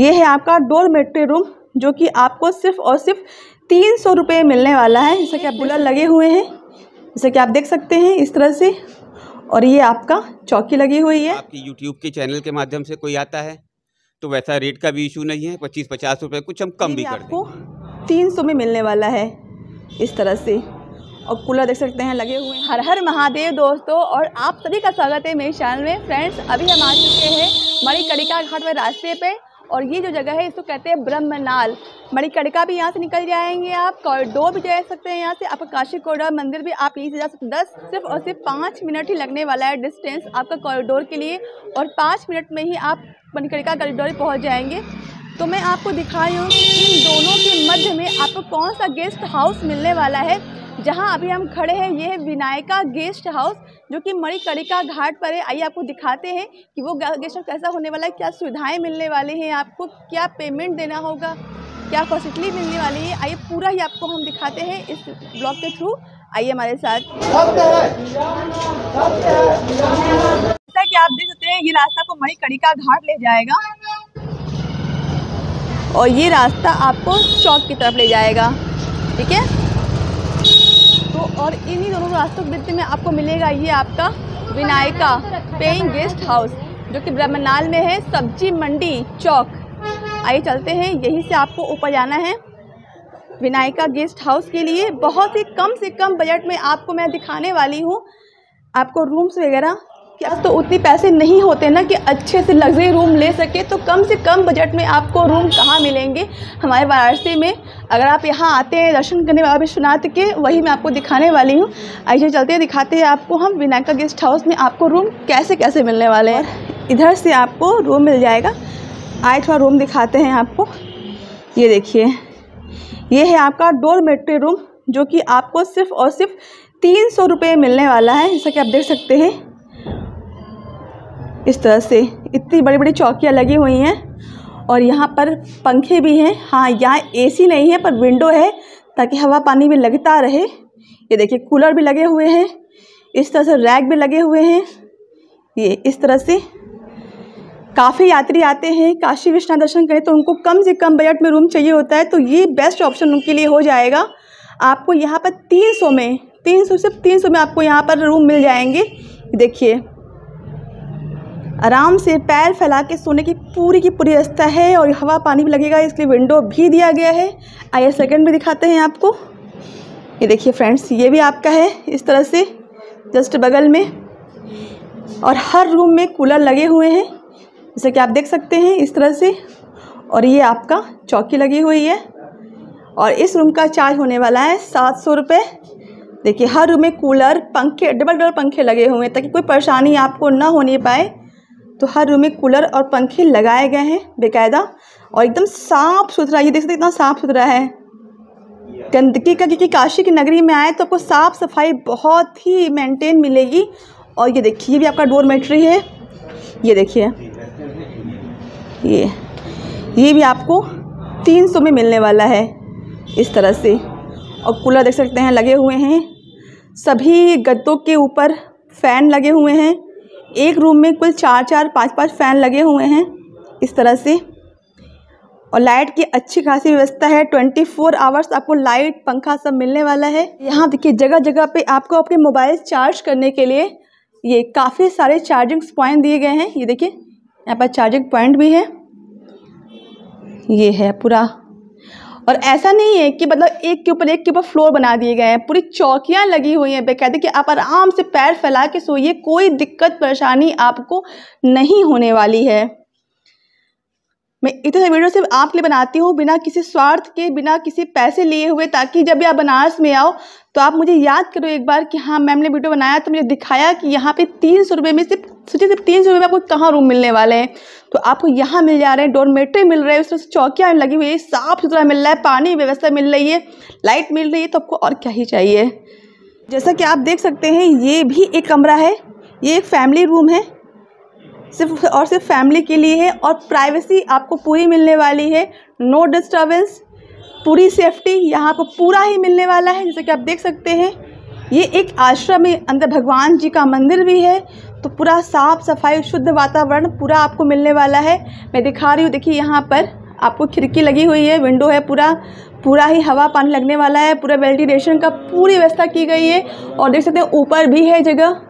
ये है आपका डोरमेट्री रूम जो कि आपको सिर्फ और सिर्फ 300 रुपये मिलने वाला है। जैसे कि आप कूलर लगे हुए हैं, जैसे कि आप देख सकते हैं इस तरह से, और ये आपका चौकी लगी हुई है। आपकी यूट्यूब के चैनल के माध्यम से कोई आता है तो वैसा रेट का भी इशू नहीं है, 25-50 रुपये कुछ हम कम भी कर देंगे, आपको 300 में मिलने वाला है इस तरह से। और कूलर देख सकते हैं लगे हुए। हर हर महादेव दोस्तों, और आप सभी का स्वागत है मेरे चैनल में। फ्रेंड्स, अभी हम आ चुके हैं मणिकर्णिका घाट में रास्ते पे, और ये जो जगह है इसको कहते हैं ब्रह्मनाल। मणिकर्णिका भी यहाँ से निकल जाएंगे आप, कॉरिडोर भी जा सकते हैं यहाँ से, आपका काशी कोड़ा मंदिर भी आप यहीं से जा सकते हैं। 10 सिर्फ और सिर्फ 5 मिनट ही लगने वाला है डिस्टेंस आपका कॉरिडोर के लिए, और 5 मिनट में ही आप मणिकर्णिका कॉरिडोर पहुँच जाएंगे। तो मैं आपको दिखा रही हूँ कि इन दोनों के मध्य में आपको कौन सा गेस्ट हाउस मिलने वाला है। जहाँ अभी हम खड़े हैं ये है विनायका गेस्ट हाउस जो कि मणिकर्णिका घाट पर है। आइए आपको दिखाते हैं कि वो गेस्ट हाउस कैसा होने वाला है, क्या सुविधाएं मिलने वाली हैं आपको, क्या पेमेंट देना होगा, क्या फैसिलिटी मिलने वाली है। आइए पूरा ही आपको हम दिखाते हैं इस ब्लॉग के थ्रू, आइए हमारे साथ। जैसा कि आप देख सकते हैं ये रास्ता आपको मणिकर्णिका घाट ले जाएगा, और ये रास्ता आपको चौक की तरफ ले जाएगा, ठीक है। और इन्हीं दोनों रास्तों के बीच में आपको मिलेगा ये आपका विनायका पेइंग गेस्ट हाउस जो कि ब्रह्मनाल में है, सब्जी मंडी चौक। आइए चलते हैं, यहीं से आपको ऊपर जाना है विनायका गेस्ट हाउस के लिए। बहुत ही कम से कम बजट में आपको मैं दिखाने वाली हूँ आपको रूम्स वगैरह। क्या तो उतने पैसे नहीं होते ना कि अच्छे से लग्जरी रूम ले सके, तो कम से कम बजट में आपको रूम कहाँ मिलेंगे हमारे वाराणसी में। अगर आप यहाँ आते हैं दर्शन करने बाबा विश्वनाथ के, वही मैं आपको दिखाने वाली हूँ। आइए चलते हैं, दिखाते हैं आपको हम विनायका गेस्ट हाउस में आपको रूम कैसे कैसे मिलने वाले हैं। इधर से आपको रूम मिल जाएगा। आए थोड़ा रूम दिखाते हैं आपको। ये देखिए, ये है आपका डोरमेट्री रूम जो कि आपको सिर्फ और सिर्फ 300 रुपये मिलने वाला है। जैसा कि आप देख सकते हैं इस तरह से इतनी बड़ी बड़ी चौकियाँ लगी हुई हैं, और यहाँ पर पंखे भी हैं। हाँ, यहाँ एसी नहीं है पर विंडो है ताकि हवा पानी भी लगता रहे। ये देखिए कूलर भी लगे हुए हैं, इस तरह से रैक भी लगे हुए हैं। ये इस तरह से काफ़ी यात्री आते हैं काशी विश्वनाथ दर्शन करें तो उनको कम से कम बजट में रूम चाहिए होता है, तो ये बेस्ट ऑप्शन उनके लिए हो जाएगा। आपको यहाँ पर 300 में आपको यहाँ पर रूम मिल जाएंगे। देखिए आराम से पैर फैला के सोने की पूरी व्यवस्था है, और हवा पानी भी लगेगा, इसलिए विंडो भी दिया गया है। आइए सेकंड भी दिखाते हैं आपको। ये देखिए फ्रेंड्स, ये भी आपका है इस तरह से जस्ट बगल में, और हर रूम में कूलर लगे हुए हैं जैसे कि आप देख सकते हैं इस तरह से, और ये आपका चौकी लगी हुई है। और इस रूम का चार्ज होने वाला है 700 रुपये। देखिए हर रूम में कूलर, पंखे, डबल पंखे लगे हुए हैं ताकि कोई परेशानी आपको ना होने पाए। तो हर रूम में कूलर और पंखे लगाए गए हैं बेकायदा, और एकदम साफ़ सुथरा। ये देख सकते हैं इतना साफ़ सुथरा है, गंदगी का, क्योंकि काशी की नगरी में आए तो आपको साफ़ सफाई बहुत ही मेंटेन मिलेगी। और ये देखिए, ये भी आपका डोरमेट्री है। ये देखिए, ये भी आपको 300 में मिलने वाला है इस तरह से। और कूलर देख सकते हैं लगे हुए हैं, सभी गद्दों के ऊपर फ़ैन लगे हुए हैं। एक रूम में कुल 4-4, 5-5 फ़ैन लगे हुए हैं इस तरह से, और लाइट की अच्छी खासी व्यवस्था है। 24 आवर्स आपको लाइट, पंखा सब मिलने वाला है। यहाँ देखिए जगह जगह पे आपको अपने मोबाइल चार्ज करने के लिए ये काफ़ी सारे चार्जिंग पॉइंट दिए गए हैं। ये देखिए यहाँ पर चार्जिंग पॉइंट भी है। ये है पूरा, और ऐसा नहीं है कि मतलब एक के ऊपर फ्लोर बना दिए गए हैं, पूरी चौकियां लगी हुई हैं बेकायदे कि आप आराम से पैर फैला के सोइए, कोई दिक्कत परेशानी आपको नहीं होने वाली है। मैं इतने वीडियो सिर्फ आपके लिए बनाती हूँ बिना किसी स्वार्थ के, बिना किसी पैसे लिए हुए, ताकि जब भी आप बनारस में आओ तो आप मुझे याद करो एक बार कि हाँ मैम ने वीडियो बनाया तो मुझे दिखाया कि यहाँ पे 300 रुपये में सिर्फ 300 रुपये में आपको कहाँ रूम मिलने वाले हैं। तो आपको यहाँ मिल जा रहे हैं, डोरमेट्री मिल रहे हैं, उसमें चौकियाँ लगी हुई है, साफ़ सुथरा मिल रहा है, पानी व्यवस्था मिल रही है, लाइट मिल रही है, तो आपको और क्या ही चाहिए। जैसा कि आप देख सकते हैं ये भी एक कमरा है, ये एक फैमिली रूम है, सिर्फ और सिर्फ फैमिली के लिए है, और प्राइवेसी आपको पूरी मिलने वाली है, नो डिस्टर्बेंस, पूरी सेफ्टी यहाँ आपको पूरा ही मिलने वाला है। जैसे कि आप देख सकते हैं ये एक आश्रम में अंदर भगवान जी का मंदिर भी है, तो पूरा साफ सफाई शुद्ध वातावरण पूरा आपको मिलने वाला है। मैं दिखा रही हूँ, देखिए यहाँ पर आपको खिड़की लगी हुई है, विंडो है, पूरा ही हवा पानी लगने वाला है, पूरा वेंटिलेशन का पूरी व्यवस्था की गई है। और देख सकते हैं ऊपर भी है जगह,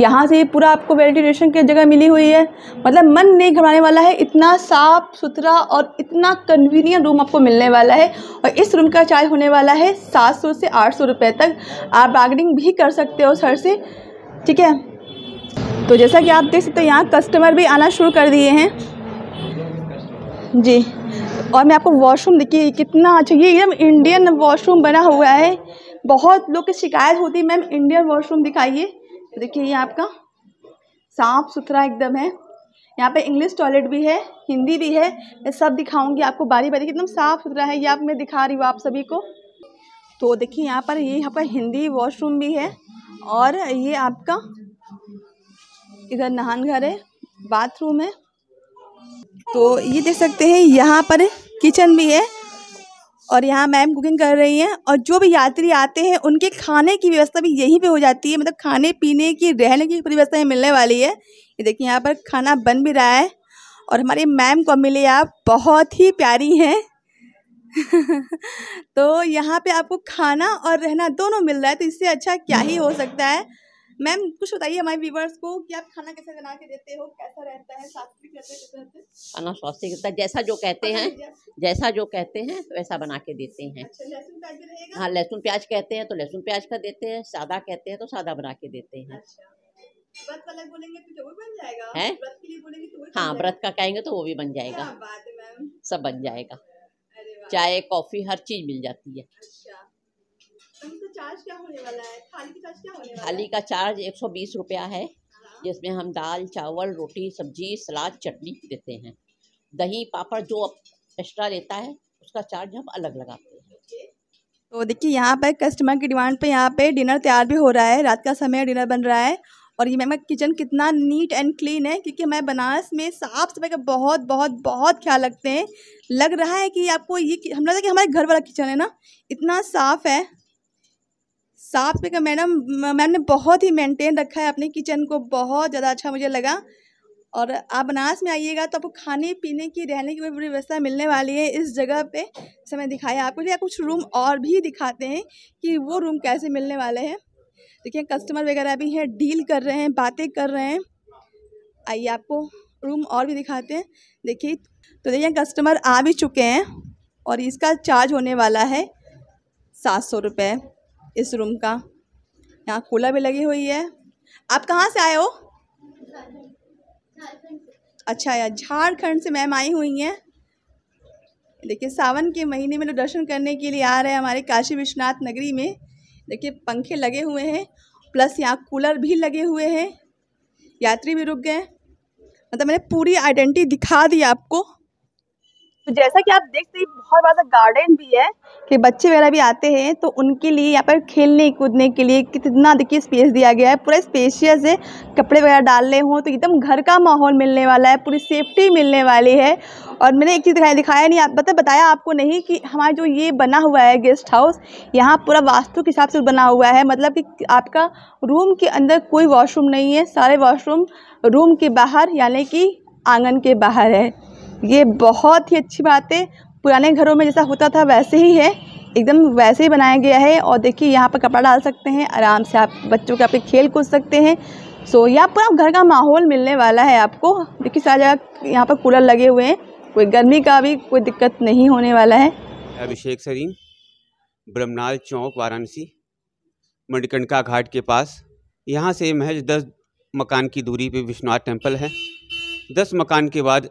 यहाँ से पूरा आपको वेंटिलेशन की जगह मिली हुई है। मतलब मन नहीं घबराने वाला है, इतना साफ़ सुथरा और इतना कन्वीनियंट रूम आपको मिलने वाला है। और इस रूम का चार्ज होने वाला है 700 से 800 रुपये तक, आप बार्गेनिंग भी कर सकते हो सर से, ठीक है। तो जैसा कि आप देख सकते हो यहाँ कस्टमर भी आना शुरू कर दिए हैं जी। और मैं आपको वॉशरूम देखिए कितना अच्छा, ये एकदम इंडियन वॉशरूम बना हुआ है। बहुत लोग की शिकायत होती है, मैम इंडियन वॉशरूम दिखाइए। तो देखिए ये आपका साफ़ सुथरा एकदम है। यहाँ पे इंग्लिश टॉयलेट भी है, हिंदी भी है, मैं सब दिखाऊंगी आपको बारी बारी, एकदम साफ़ सुथरा है। ये आप मैं दिखा रही हूँ आप सभी को। तो देखिए यहाँ पर ये आपका हिंदी वॉशरूम भी है, और ये आपका इधर नहान घर है, बाथरूम है। तो ये देख सकते हैं यहाँ पर किचन भी है, और यहाँ मैम कुकिंग कर रही हैं। और जो भी यात्री आते हैं उनके खाने की व्यवस्था भी यहीं पे हो जाती है, मतलब खाने पीने की रहने की पूरी व्यवस्था मिलने वाली है। ये देखिए यहाँ पर खाना बन भी रहा है। और हमारी मैम को मिले आप, बहुत ही प्यारी हैं। तो यहाँ पे आपको खाना और रहना दोनों मिल रहा है, तो इससे अच्छा क्या ही हो सकता है। मैम कुछ बताइए हमारे व्यूवर्स को कि आप खाना कैसे बना के देते हो, कैसा रहता है, स्वास्थ्य रहते खाना स्वास्थ्य जैसा जो कहते हैं, जैसा जो कहते हैं वैसा बना के देते हैं। अच्छा, लहसुन प्याज रहेगा? हाँ, लहसुन प्याज कहते हैं तो लहसुन प्याज का देते हैं, सादा कहते हैं तो सादा बना के देते हैं। व्रत वाला बोलेंगे तो वो बन जाएगा, व्रत के लिए बोलेंगे तो हाँ व्रत का कहेंगे तो वो भी बन जाएगा, सब बन जाएगा, चाय कॉफी हर चीज मिल जाती है। तो चार्ज क्या होने वाला है? थाली का चार्ज 120 रुपया है, जिसमें हम दाल चावल रोटी सब्जी सलाद चटनी देते हैं, दही पापड़ जो एक्स्ट्रा लेता है उसका चार्ज हम अलग लगाते हैं। तो देखिए यहाँ पर कस्टमर की डिमांड पे यहाँ पे डिनर तैयार भी हो रहा है, रात का समय डिनर बन रहा है। और ये मैम किचन कितना नीट एंड क्लीन है, क्योंकि हमारे बनारस में साफ सफाई का बहुत बहुत बहुत ख्याल रखते हैं। लग रहा है कि आपको ये हम लगता कि हमारे घर वाला किचन है ना, इतना साफ है। साफ सफाई का मैम ने बहुत ही मेंटेन रखा है अपने किचन को, बहुत ज़्यादा अच्छा मुझे लगा। और आप बनारस में आइएगा तो आपको खाने पीने की रहने की पूरी व्यवस्था मिलने वाली है इस जगह पे। जैसे मैं दिखाया आपको, या कुछ रूम और भी दिखाते हैं कि वो रूम कैसे मिलने वाले हैं। देखिए कस्टमर वगैरह भी हैं, डील कर रहे हैं, बातें कर रहे हैं। आइए आपको रूम और भी दिखाते हैं। देखिए तो देखिए कस्टमर आ भी चुके हैं, और इसका चार्ज होने वाला है 700 रुपये इस रूम का। यहाँ कूलर भी लगी हुई है। आप कहाँ से आए हो? अच्छा यार, झारखंड से मैम आई हुई हैं। देखिए सावन के महीने में लोग दर्शन करने के लिए आ रहे हैं हमारे काशी विश्वनाथ नगरी में। देखिए पंखे लगे हुए हैं, प्लस यहाँ कूलर भी लगे हुए हैं। यात्री भी रुक गए, मतलब मैंने पूरी आइडेंटिटी दिखा दी आपको। तो जैसा कि आप देखते हैं बहुत बड़ा सा गार्डन भी है कि बच्चे वगैरह भी आते हैं तो उनके लिए यहाँ पर खेलने कूदने के लिए कितना देखिए स्पेस दिया गया है, पूरा स्पेशियस है। कपड़े वगैरह डालने हो तो एकदम घर का माहौल मिलने वाला है, पूरी सेफ्टी मिलने वाली है। और मैंने एक चीज़ दिखाया नहीं आप बताया आपको नहीं कि हमारा जो ये बना हुआ है गेस्ट हाउस, यहाँ पूरा वास्तु के हिसाब से बना हुआ है। मतलब कि आपका रूम के अंदर कोई वॉशरूम नहीं है, सारे वॉशरूम रूम के बाहर यानी कि आंगन के बाहर है। ये बहुत ही अच्छी बात है, पुराने घरों में जैसा होता था वैसे ही है, एकदम वैसे ही बनाया गया है। और देखिए यहाँ पर कपड़ा डाल सकते हैं आराम से, आप बच्चों के आप खेल कूद सकते हैं। सो यहाँ पूरा घर का माहौल मिलने वाला है आपको। देखिए सारी जगह यहाँ पर कूलर लगे हुए हैं, कोई गर्मी का भी कोई दिक्कत नहीं होने वाला है। अभिषेक सरीन, ब्रह्मनाल चौक वाराणसी, मणिकर्णिका घाट के पास। यहाँ से महज 10 मकान की दूरी पर विश्वनाथ टेम्पल है। 10 मकान के बाद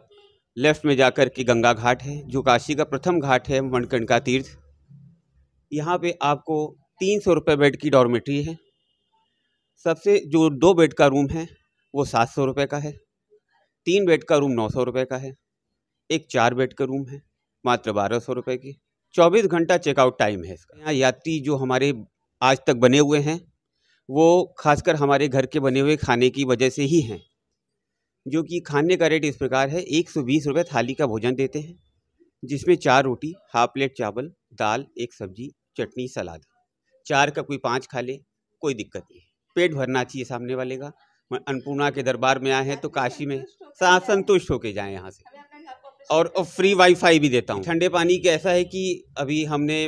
लेफ़्ट में जाकर के गंगा घाट है, जो काशी का प्रथम घाट है, मणिकर्णिका तीर्थ। यहाँ पे आपको 300 रुपये बेड की डॉर्मेट्री है। सबसे जो 2 बेड का रूम है वो 700 रुपये का है, 3 बेड का रूम 900 रुपये का है, एक 4 बेड का रूम है मात्र 1200 रुपये की। 24 घंटा चेकआउट टाइम है इसका। यहाँ यात्री जो हमारे आज तक बने हुए हैं वो खासकर हमारे घर के बने हुए खाने की वजह से ही हैं, जो कि खाने का रेट इस प्रकार है। 120 रुपये थाली का भोजन देते हैं, जिसमें 4 रोटी, हाफ प्लेट चावल, दाल, एक सब्जी, चटनी, सलाद। 4 का कोई 5 खा ले कोई दिक्कत नहीं, पेट भरना चाहिए सामने वाले का। अन्नपूर्णा के दरबार में आए हैं तो काशी में संतुष्ट होके जाएं यहाँ से। और फ्री वाईफाई भी देता हूँ। ठंडे पानी के ऐसा है कि अभी हमने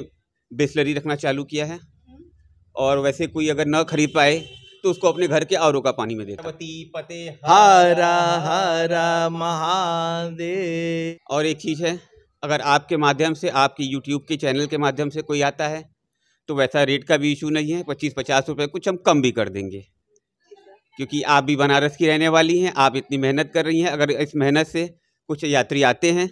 बिस्लरी रखना चालू किया है और वैसे कोई अगर ना खरीद पाए तो उसको अपने घर के आरो का पानी में देता हूँ। हरा हरा महादेव। और एक चीज़ है, अगर आपके माध्यम से आपके यूट्यूब के चैनल के माध्यम से कोई आता है तो वैसा रेट का भी इशू नहीं है, 25-50 रुपये कुछ हम कम भी कर देंगे, क्योंकि आप भी बनारस की रहने वाली हैं, आप इतनी मेहनत कर रही हैं। अगर इस मेहनत से कुछ यात्री आते हैं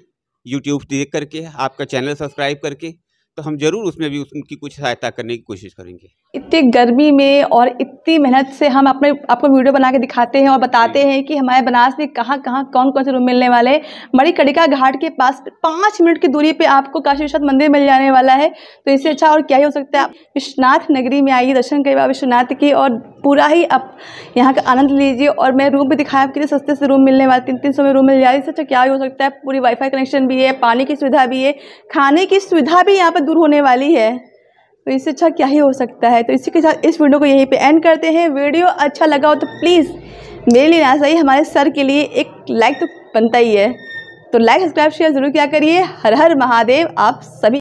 यूट्यूब देख करके, आपका चैनल सब्सक्राइब करके, तो हम जरूर उसमें भी उनकी कुछ सहायता करने की कोशिश करेंगे। इतनी गर्मी में और इतनी मेहनत से हम अपने आपको वीडियो बना के दिखाते हैं और बताते हैं कि हमारे बनारस में कहाँ कहाँ कौन कौन से रूम मिलने वाले। मणिकर्णिका घाट के पास 5 मिनट की दूरी पे आपको काशी विश्वनाथ मंदिर मिल जाने वाला है, तो इससे अच्छा और क्या ही हो सकता है। आप विश्वनाथ नगरी में आइए, दर्शन करिए विश्वनाथ की और पूरा ही आप यहाँ का आनंद लीजिए। और मैं रूम भी दिखाया आपके लिए, सस्ते से रूम मिलने वाले 300 में रूम मिल जाए, इससे अच्छा क्या ही हो सकता है। पूरी वाईफाई कनेक्शन भी है, पानी की सुविधा भी है, खाने की सुविधा भी यहाँ पर दूर होने वाली है, तो इससे अच्छा क्या ही हो सकता है। तो इसी के साथ इस वीडियो को यहीं पे एंड करते हैं। वीडियो अच्छा लगा हो तो प्लीज़ मेरे लिए ना सही हमारे सर के लिए एक लाइक तो बनता ही है, तो लाइक सब्सक्राइब शेयर ज़रूर किया करिए। हर हर महादेव आप सभी।